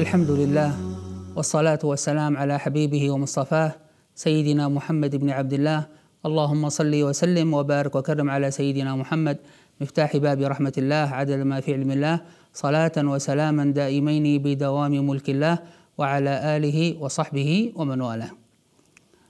الحمد لله، والصلاة والسلام على حبيبه ومصطفاه سيدنا محمد بن عبد الله. اللهم صل وسلم وبارك وكرم على سيدنا محمد مفتاح باب رحمة الله عدد ما في علم الله، صلاة وسلاما دائمين بدوام ملك الله، وعلى آله وصحبه ومن والاه.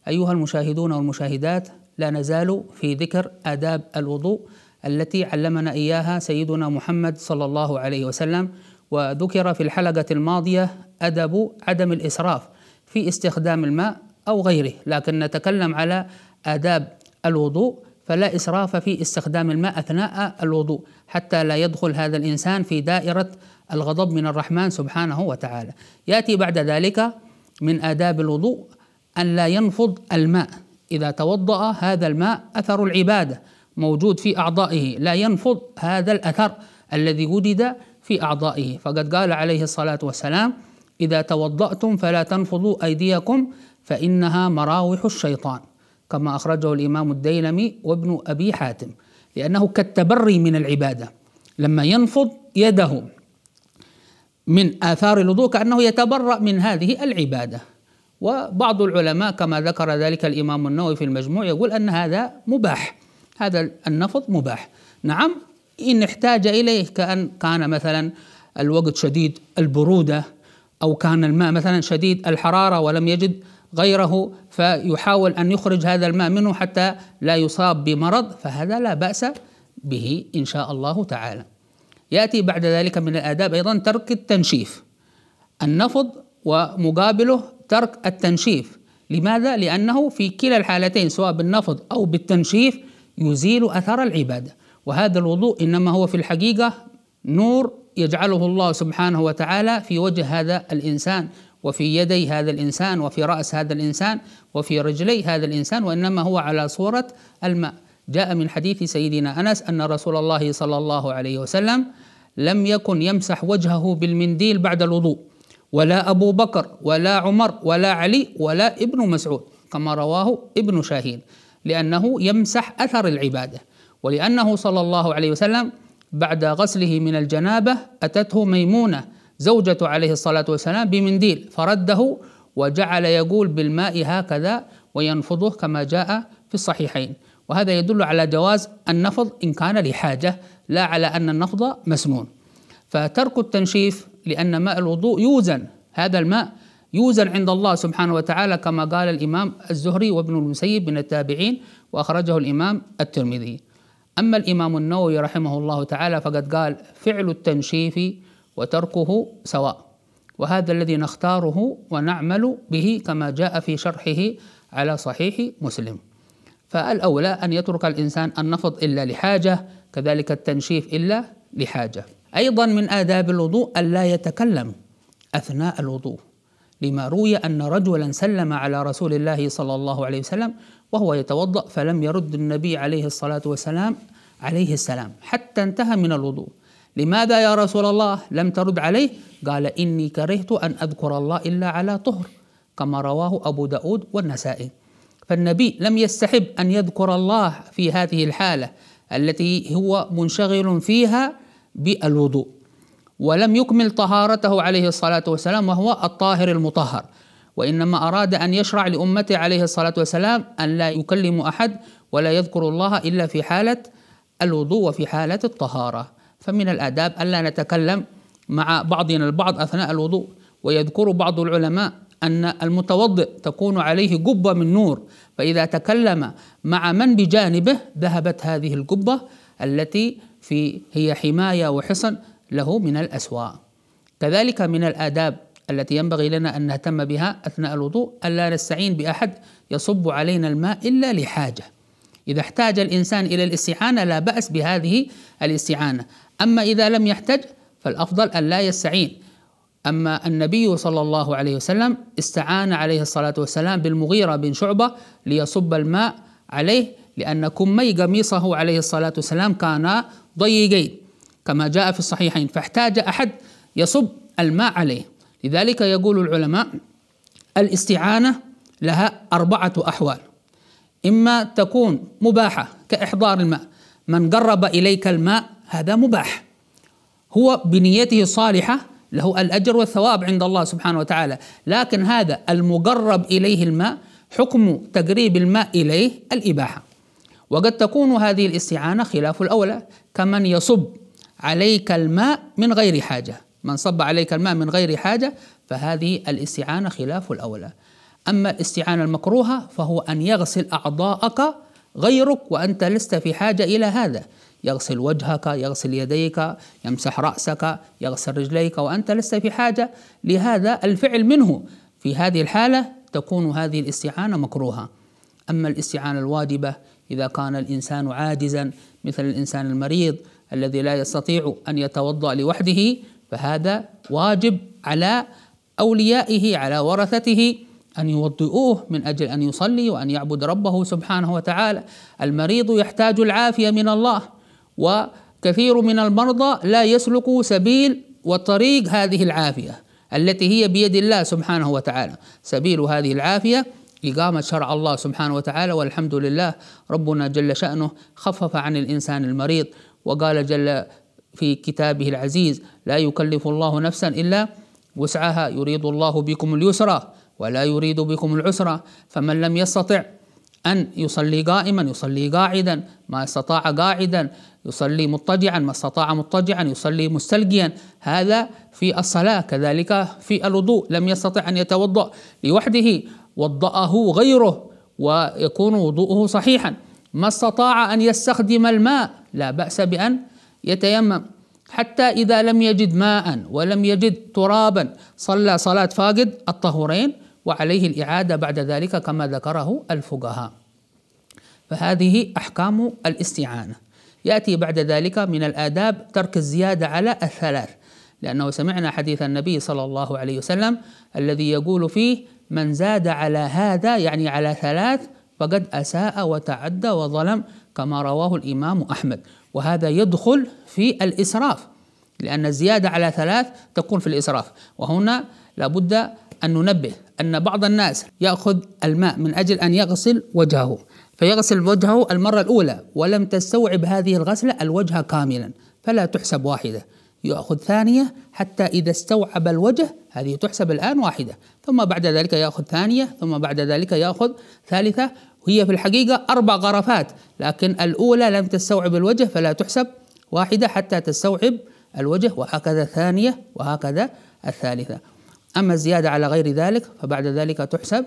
أيها المشاهدون والمشاهدات، لا نزال في ذكر آداب الوضوء التي علمنا إياها سيدنا محمد صلى الله عليه وسلم. وذكر في الحلقة الماضية أدب عدم الإسراف في استخدام الماء أو غيره، لكن نتكلم على آداب الوضوء، فلا إسراف في استخدام الماء أثناء الوضوء حتى لا يدخل هذا الإنسان في دائرة الغضب من الرحمن سبحانه وتعالى. يأتي بعد ذلك من آداب الوضوء أن لا ينفض الماء إذا توضأ، هذا الماء أثر العبادة موجود في أعضائه، لا ينفض هذا الأثر الذي وجد في أعضائه، فقد قال عليه الصلاة والسلام: إذا توضأتم فلا تنفضوا أيديكم فإنها مراوح الشيطان، كما أخرجه الإمام الديلمي وابن أبي حاتم، لأنه كالتبري من العبادة، لما ينفض يده من آثار الوضوء كأنه يتبرأ من هذه العبادة. وبعض العلماء كما ذكر ذلك الإمام النووي في المجموع يقول أن هذا مباح، هذا النفض مباح، نعم إن احتاج إليه، كأن كان مثلا الوقت شديد البرودة، أو كان الماء مثلا شديد الحرارة ولم يجد غيره، فيحاول أن يخرج هذا الماء منه حتى لا يصاب بمرض، فهذا لا بأس به إن شاء الله تعالى. يأتي بعد ذلك من الآداب أيضا ترك التنشيف، النفض ومقابله ترك التنشيف. لماذا؟ لأنه في كلا الحالتين سواء بالنفض أو بالتنشيف يزيل أثر العبادة، وهذا الوضوء إنما هو في الحقيقة نور يجعله الله سبحانه وتعالى في وجه هذا الإنسان، وفي يدي هذا الإنسان، وفي رأس هذا الإنسان، وفي رجلي هذا الإنسان، وإنما هو على صورة الماء. جاء من حديث سيدنا أنس أن رسول الله صلى الله عليه وسلم لم يكن يمسح وجهه بالمنديل بعد الوضوء، ولا أبو بكر ولا عمر ولا علي ولا ابن مسعود، كما رواه ابن شاهين، لأنه يمسح أثر العبادة، ولأنه صلى الله عليه وسلم بعد غسله من الجنابة أتته ميمونة زوجة عليه الصلاة والسلام بمنديل فرده وجعل يقول بالماء هكذا وينفضه كما جاء في الصحيحين، وهذا يدل على جواز النفض إن كان لحاجة، لا على أن النفض مسنون. فترك التنشيف، لأن ماء الوضوء يوزن، هذا الماء يوزن عند الله سبحانه وتعالى كما قال الإمام الزهري وابن المسيب من التابعين، وأخرجه الإمام الترمذي. أما الإمام النووي رحمه الله تعالى فقد قال: فعل التنشيف وتركه سواء، وهذا الذي نختاره ونعمل به كما جاء في شرحه على صحيح مسلم. فالأولى أن يترك الإنسان النفض إلا لحاجة، كذلك التنشيف إلا لحاجة. أيضا من آداب الوضوء ألا يتكلم أثناء الوضوء، لما روي أن رجلا سلم على رسول الله صلى الله عليه وسلم وهو يتوضأ فلم يرد النبي عليه الصلاة والسلام حتى انتهى من الوضوء. لماذا يا رسول الله لم ترد عليه؟ قال: إني كرهت أن أذكر الله إلا على طهر، كما رواه أبو داود والنسائي. فالنبي لم يستحب أن يذكر الله في هذه الحالة التي هو منشغل فيها بالوضوء، ولم يكمل طهارته عليه الصلاة والسلام وهو الطاهر المطهر، وإنما أراد أن يشرع لأمته عليه الصلاة والسلام أن لا يكلم أحد ولا يذكر الله إلا في حالة الوضوء وفي حالة الطهارة. فمن الآداب ألا نتكلم مع بعضنا البعض أثناء الوضوء. ويذكر بعض العلماء أن المتوضئ تكون عليه قبة من نور، فإذا تكلم مع من بجانبه ذهبت هذه القبة التي هي حماية وحصن له من الأسواء. كذلك من الآداب التي ينبغي لنا أن نهتم بها أثناء الوضوء ألا نستعين بأحد يصب علينا الماء إلا لحاجة. إذا احتاج الإنسان إلى الاستعانة لا بأس بهذه الاستعانة، أما إذا لم يحتج فالأفضل أن لا يستعين. أما النبي صلى الله عليه وسلم استعان عليه الصلاة والسلام بالمغيرة بن شعبة ليصب الماء عليه، لأن كمي قميصه عليه الصلاة والسلام كانا ضيقين كما جاء في الصحيحين، فاحتاج أحد يصب الماء عليه. لذلك يقول العلماء الاستعانة لها أربعة أحوال: إما تكون مباحة كإحضار الماء، من قرب إليك الماء هذا مباح، هو بنيته الصالحة له الأجر والثواب عند الله سبحانه وتعالى، لكن هذا المقرب إليه الماء حكم تقريب الماء إليه الإباحة. وقد تكون هذه الاستعانة خلاف الأولى، كمن يصب عليك الماء من غير حاجة، من صب عليك الماء من غير حاجة فهذه الاستعانة خلاف الأولى. أما الاستعانة المكروهة فهو أن يغسل أعضاءك غيرك وأنت لست في حاجة إلى هذا، يغسل وجهك، يغسل يديك، يمسح رأسك، يغسل رجليك وأنت لست في حاجة لهذا الفعل منه، في هذه الحالة تكون هذه الاستعانة مكروهة. أما الاستعانة الواجبة إذا كان الإنسان عاجزا، مثل الإنسان المريض الذي لا يستطيع أن يتوضأ لوحده، فهذا واجب على أوليائه على ورثته أن يوضئوه من أجل أن يصلي وأن يعبد ربه سبحانه وتعالى. المريض يحتاج العافية من الله، وكثير من المرضى لا يسلك سبيل وطريق هذه العافية التي هي بيد الله سبحانه وتعالى، سبيل هذه العافية إقامة شرع الله سبحانه وتعالى. والحمد لله ربنا جل شأنه خفف عن الإنسان المريض، وقال جل في كتابه العزيز: لا يكلف الله نفسا إلا وسعها، يريد الله بكم اليسر ولا يريد بكم العسر. فمن لم يستطع أن يصلي قائما يصلي قاعدا، ما استطاع قاعدا، يصلي مضطجعا ما استطاع مضطجعا، يصلي مستلقيا. هذا في الصلاة. كذلك في الوضوء، لم يستطع أن يتوضأ لوحده وضأه غيره ويكون وضوءه صحيحا. ما استطاع أن يستخدم الماء لا بأس بأن يتيمم. حتى إذا لم يجد ماء ولم يجد ترابا صلى صلاة فاقد الطهورين، وعليه الإعادة بعد ذلك كما ذكره الفقهاء. فهذه أحكام الاستعانة. يأتي بعد ذلك من الآداب ترك الزيادة على الثلاث، لأنه سمعنا حديث النبي صلى الله عليه وسلم الذي يقول فيه: من زاد على هذا يعني على ثلاث فقد أساء وتعدى وظلم، كما رواه الإمام أحمد. وهذا يدخل في الإسراف، لأن الزيادة على ثلاث تكون في الإسراف. وهنا لابد أن ننبه أن بعض الناس يأخذ الماء من أجل أن يغسل وجهه، فيغسل وجهه المرة الأولى ولم تستوعب هذه الغسلة الوجه كاملا، فلا تحسب واحدة، يأخذ ثانية حتى إذا استوعب الوجه، هذه تحسب الآن واحدة، ثم بعد ذلك يأخذ ثانية، ثم بعد ذلك يأخذ ثالثة، وهي في الحقيقة 4 غرفات، لكن الأولى لم تستوعب الوجه فلا تحسب واحدة حتى تستوعب الوجه، وهكذا الثانية وهكذا الثالثة. أما الزيادة على غير ذلك فبعد ذلك تحسب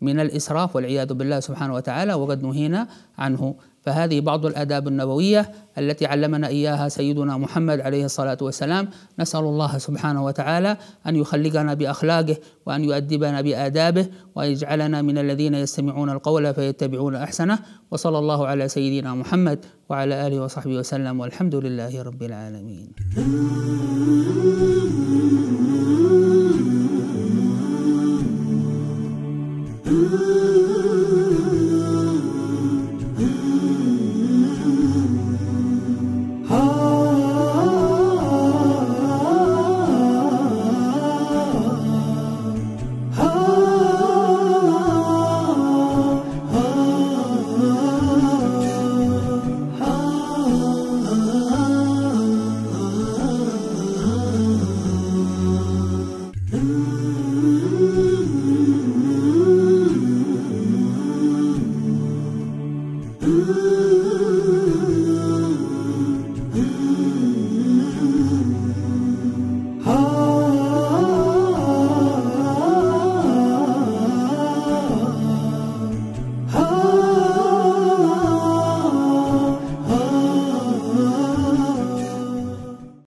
من الإسراف والعياذ بالله سبحانه وتعالى، وقد نهينا عنه. فهذه بعض الآداب النبوية التي علمنا إياها سيدنا محمد عليه الصلاة والسلام. نسأل الله سبحانه وتعالى أن يخلقنا بأخلاقه وأن يؤدبنا بآدابه، ويجعلنا من الذين يستمعون القول فيتبعون أحسنه. وصلى الله على سيدنا محمد وعلى آله وصحبه وسلم، والحمد لله رب العالمين.